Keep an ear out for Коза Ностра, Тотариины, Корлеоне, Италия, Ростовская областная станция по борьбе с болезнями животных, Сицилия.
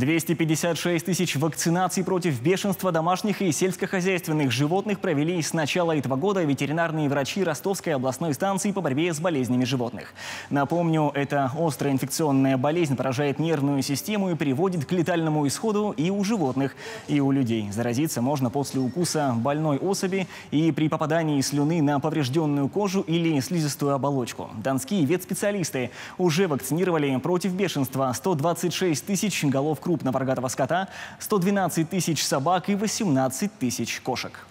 256 тысяч вакцинаций против бешенства домашних и сельскохозяйственных животных провели с начала этого года ветеринарные врачи Ростовской областной станции по борьбе с болезнями животных. Напомню, эта острая инфекционная болезнь поражает нервную систему и приводит к летальному исходу и у животных, и у людей. Заразиться можно после укуса больной особи и при попадании слюны на поврежденную кожу или слизистую оболочку. Донские ветспециалисты уже вакцинировали против бешенства 126 тысяч голов крупного рогатого скота, 112 тысяч собак и 18 тысяч кошек.